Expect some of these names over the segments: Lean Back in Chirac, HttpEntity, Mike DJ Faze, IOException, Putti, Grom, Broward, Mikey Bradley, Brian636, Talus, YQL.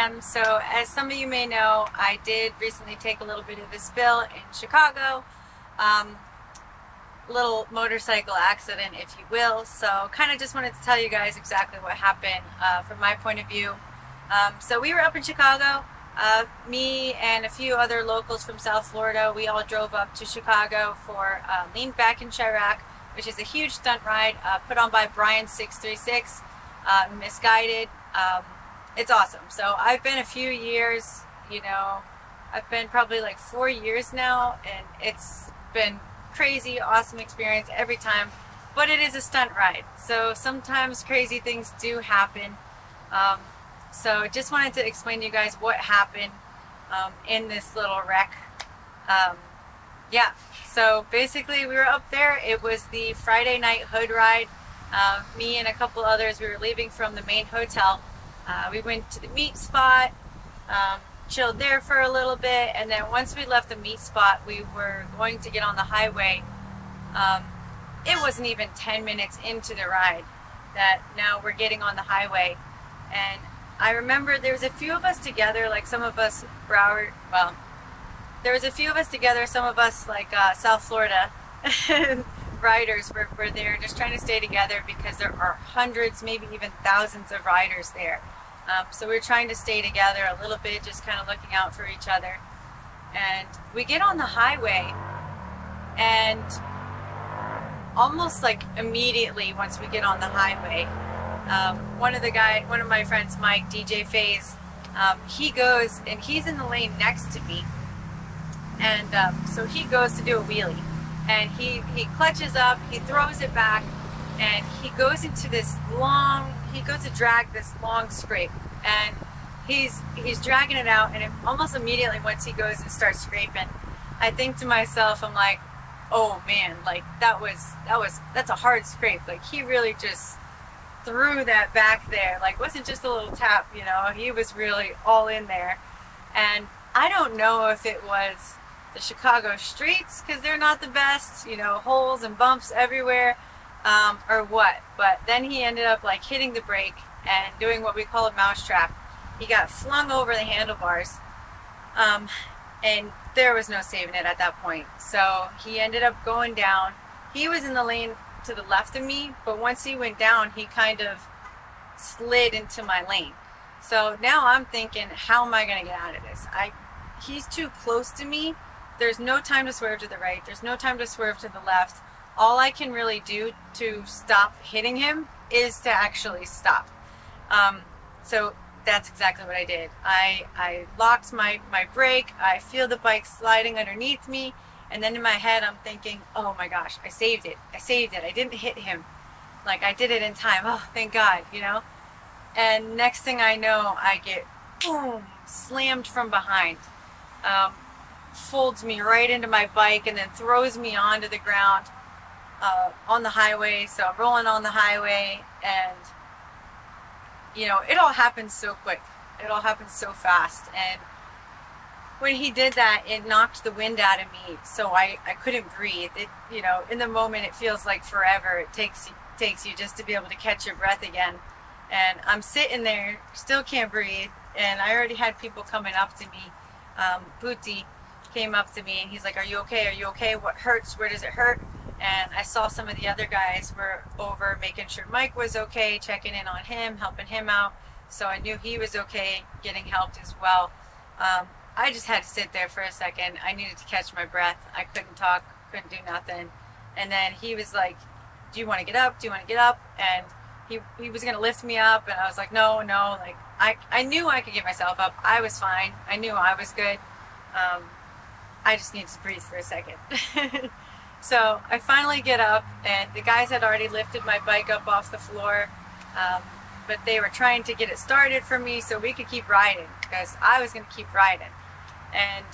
am. So as some of you may know, I did recently take a little bit of a spill in Chicago. Little motorcycle accident, if you will. So kind of just wanted to tell you guys exactly what happened from my point of view. So we were up in Chicago. Me and a few other locals from South Florida, we all drove up to Chicago for Lean Back in Chirac, which is a huge stunt ride put on by Brian636, Misguided. It's awesome. So I've been a few years, you know, I've been probably like 4 years now, and it's been crazy, awesome experience every time, but it is a stunt ride. So sometimes crazy things do happen. So just wanted to explain to you guys what happened in this little wreck. Yeah, so basically we were up there. It was the Friday night hood ride. Me and a couple others, we were leaving from the main hotel. We went to the meat spot, chilled there for a little bit, and then once we left the meat spot, we were going to get on the highway. It wasn't even 10 minutes into the ride that now we're getting on the highway. And I remember there was a few of us together, like some of us Broward, well, there was a few of us together, some of us like South Florida riders were there just trying to stay together because there are hundreds, maybe even thousands of riders there. So we were trying to stay together a little bit, just kind of looking out for each other. And we get on the highway, and almost like immediately once we get on the highway, one of my friends, Mike DJ Faze, he goes and he's in the lane next to me, and so he goes to do a wheelie, and he clutches up, he throws it back, and he goes into this long, he goes to drag this long scrape, and he's dragging it out, and it almost immediately once he goes and starts scraping, I think to myself, I'm like, oh man, like that's a hard scrape, like he really just threw that back there, like wasn't just a little tap, you know, he was really all in there. And I don't know if it was the Chicago streets, because they're not the best, you know, holes and bumps everywhere, or what, but then he ended up like hitting the brake and doing what we call a mousetrap. He got flung over the handlebars, and there was no saving it at that point. So he ended up going down. He was in the lane to the left of me, but once he went down, he kind of slid into my lane. So now I'm thinking, how am I going to get out of this? He's too close to me. There's no time to swerve to the right. There's no time to swerve to the left. All I can really do to stop hitting him is to actually stop. So that's exactly what I did. I locked my brake. I feel the bike sliding underneath me. And then in my head, I'm thinking, oh my gosh, I saved it. I saved it. I didn't hit him. Like, I did it in time. Oh, thank God, you know? And next thing I know, I get, boom, slammed from behind. Folds me right into my bike and then throws me onto the ground on the highway. So I'm rolling on the highway, and, you know, it all happens so quick. It all happens so fast. And when he did that, it knocked the wind out of me, so I couldn't breathe. It, you know, in the moment it feels like forever. It takes you just to be able to catch your breath again. And I'm sitting there, still can't breathe, and I already had people coming up to me. Putti came up to me, and he's like, are you okay? Are you okay? What hurts? Where does it hurt? And I saw some of the other guys were over making sure Mike was okay, checking in on him, helping him out. So I knew he was okay, getting helped as well. I just had to sit there for a second. I needed to catch my breath. I couldn't talk, couldn't do nothing. And then he was like, do you want to get up? Do you want to get up? And he was going to lift me up. And I was like, no, like I knew I could get myself up. I was fine. I knew I was good. I just needed to breathe for a second. So I finally get up, and the guys had already lifted my bike up off the floor. But they were trying to get it started for me so we could keep riding, because I was going to keep riding. And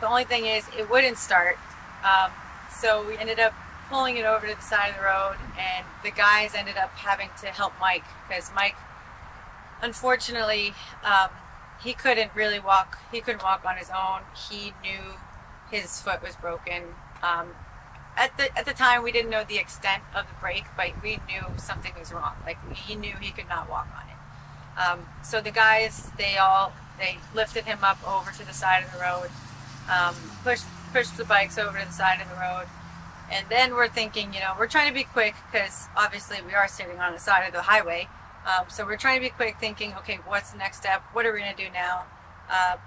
the only thing is, it wouldn't start. So we ended up pulling it over to the side of the road, and the guys ended up having to help Mike, because Mike, unfortunately, he couldn't really walk. He couldn't walk on his own. He knew his foot was broken. At the time, we didn't know the extent of the break, but we knew something was wrong. Like, he knew he could not walk on it. So the guys, they lifted him up over to the side of the road, pushed the bikes over to the side of the road. And then we're thinking, you know, we're trying to be quick because obviously we are sitting on the side of the highway. So we're trying to be quick thinking, okay, what's the next step? What are we going to do now?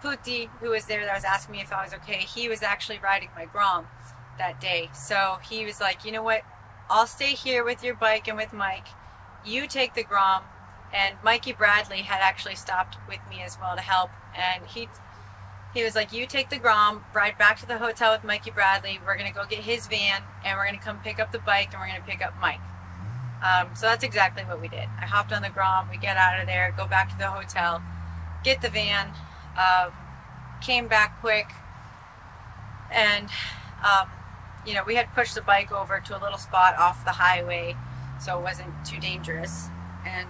Putti, who was there that was asking me if I was okay, he was actually riding my Grom that day. So he was like, you know what, I'll stay here with your bike and with Mike. You take the Grom. And Mikey Bradley had actually stopped with me as well to help. And he was like, you take the Grom, ride back to the hotel with Mikey Bradley. We're going to go get his van and we're going to come pick up the bike and we're going to pick up Mike. So that's exactly what we did. I hopped on the Grom, we get out of there, go back to the hotel, get the van, came back quick, and you know, we had pushed the bike over to a little spot off the highway so it wasn't too dangerous. And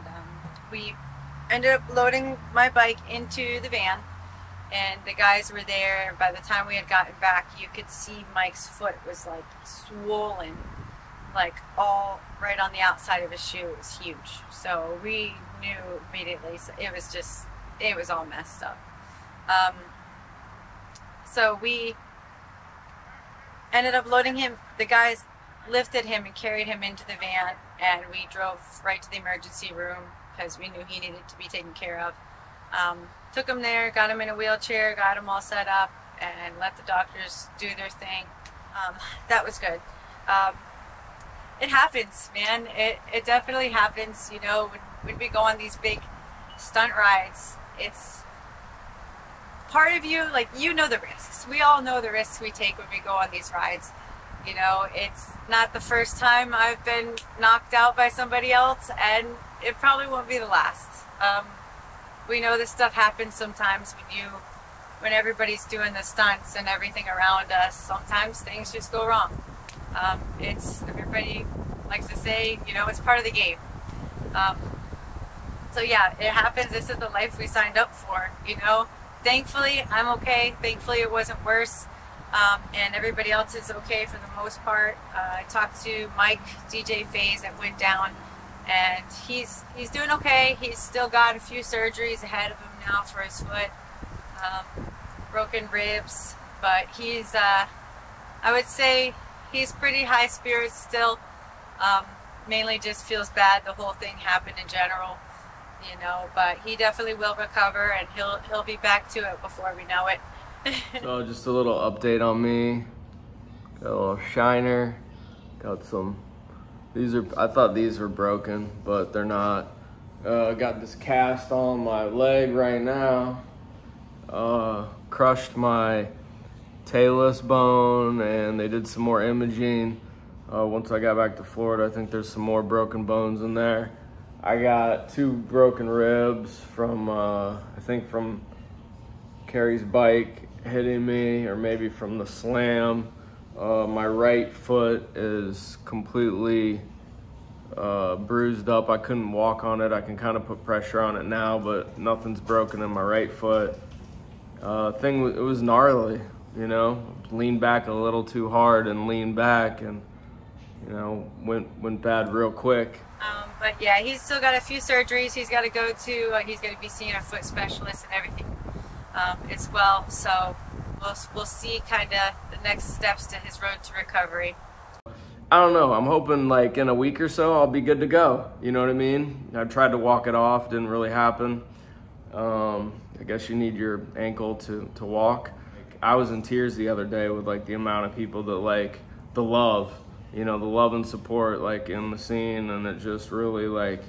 we ended up loading my bike into the van, and the guys were there. By the time we had gotten back, you could see Mike's foot was like swollen, like all right on the outside of his shoe. It was huge. So we knew immediately. So it was just, it was all messed up. So we ended up loading him. The guys lifted him and carried him into the van, and we drove right to the emergency room because we knew he needed to be taken care of. Took him there, got him in a wheelchair, got him all set up, and let the doctors do their thing. That was good. It happens, man. It definitely happens. You know, when we go on these big stunt rides, it's part of you, like, you know the risks. We all know the risks we take when we go on these rides. You know, it's not the first time I've been knocked out by somebody else, and it probably won't be the last. We know this stuff happens sometimes when everybody's doing the stunts and everything around us. Sometimes things just go wrong. Everybody likes to say, you know, it's part of the game. So yeah, it happens. This is the life we signed up for, you know. Thankfully, I'm okay. Thankfully, it wasn't worse. And everybody else is okay for the most part. I talked to Mike DJ Faze that went down, and he's doing okay. He's still got a few surgeries ahead of him now for his foot, broken ribs, but he's I would say he's pretty high spirits still. Mainly just feels bad the whole thing happened in general, you know, but he definitely will recover, and he'll be back to it before we know it. So just a little update on me. Got a little shiner, got some, these are, I thought these were broken, but they're not. Got this cast on my leg right now. Crushed my talus bone, and they did some more imaging. Once I got back to Florida, I think there's some more broken bones in there. I got 2 broken ribs from, I think from Carrie's bike hitting me, or maybe from the slam. My right foot is completely bruised up. I couldn't walk on it. I can kind of put pressure on it now, but nothing's broken in my right foot. It was gnarly, you know. Leaned back a little too hard and leaned back, and you know, went bad real quick. But yeah, he's still got a few surgeries. He's got to go to. He's going to be seeing a foot specialist and everything. As well, so we'll see kind of the next steps to his road to recovery. I don't know, I'm hoping like in a week or so I'll be good to go, you know what I mean? I tried to walk it off, didn't really happen. I guess you need your ankle to walk. I was in tears the other day with like the amount of people that like the love, you know, the love and support like in the scene, and it just really like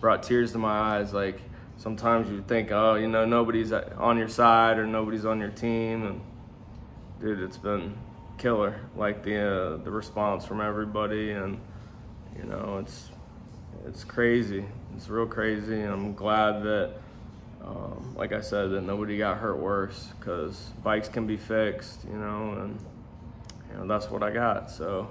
brought tears to my eyes. Like, sometimes you think, oh, you know, nobody's on your side or nobody's on your team, and dude, it's been killer. Like the response from everybody, and you know, it's crazy. It's real crazy, and I'm glad that, like I said, that nobody got hurt worse, because bikes can be fixed, you know, and you know that's what I got. So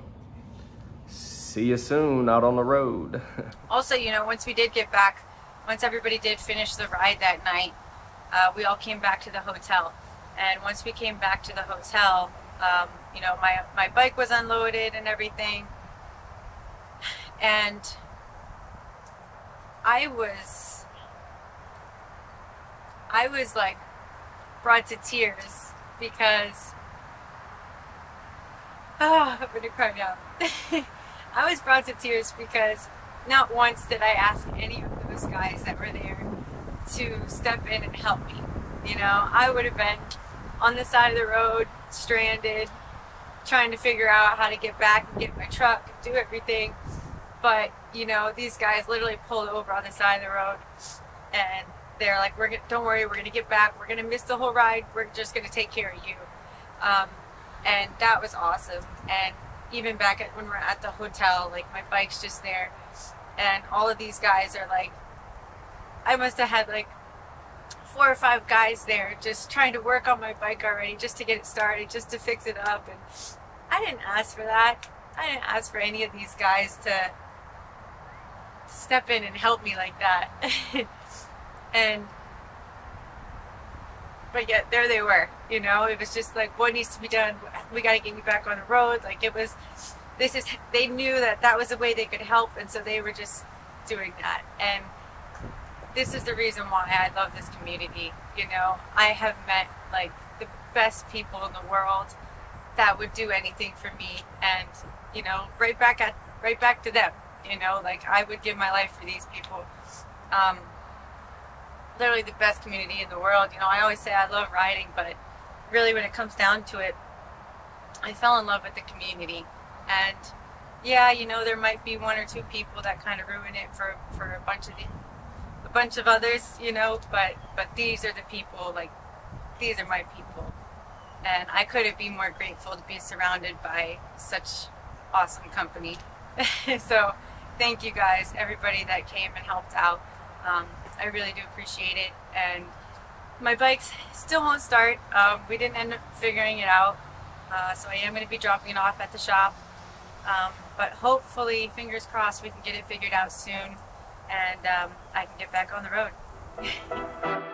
see you soon out on the road. Also, you know, once we did get back. Once everybody did finish the ride that night, we all came back to the hotel. And once we came back to the hotel, you know, my bike was unloaded and everything. And I was I was like brought to tears because, oh, I'm gonna cry now. I was brought to tears because not once did I ask any of those guys that were there to step in and help me. You know, I would have been on the side of the road, stranded, trying to figure out how to get back and get my truck and do everything. But, you know, these guys literally pulled over on the side of the road and they're like, "We're gonna, don't worry, we're going to get back. We're going to miss the whole ride. We're just going to take care of you." And that was awesome. And even back at, when we're at the hotel, like my bike's just there and all of these guys are like, I must have had like 4 or 5 guys there just trying to work on my bike already, just to get it started, just to fix it up. And I didn't ask for that. I didn't ask for any of these guys to step in and help me like that. But yet there they were, you know. It was just like, what needs to be done? We got to get you back on the road. Like it was, this is, they knew that that was the way they could help. And so they were just doing that. And this is the reason why I love this community. You know, I have met like the best people in the world that would do anything for me. And, you know, right back to them, you know, like I would give my life for these people. Literally the best community in the world. You know, I always say I love riding, but really when it comes down to it, I fell in love with the community. And yeah, you know, there might be 1 or 2 people that kind of ruin it for a bunch of others, you know, but these are the people, like, these are my people. And I couldn't be more grateful to be surrounded by such awesome company. So thank you guys, everybody that came and helped out. I really do appreciate it. And my bikes still won't start. We didn't end up figuring it out. So I am going to be dropping it off at the shop. But hopefully, fingers crossed, we can get it figured out soon. And I can get back on the road.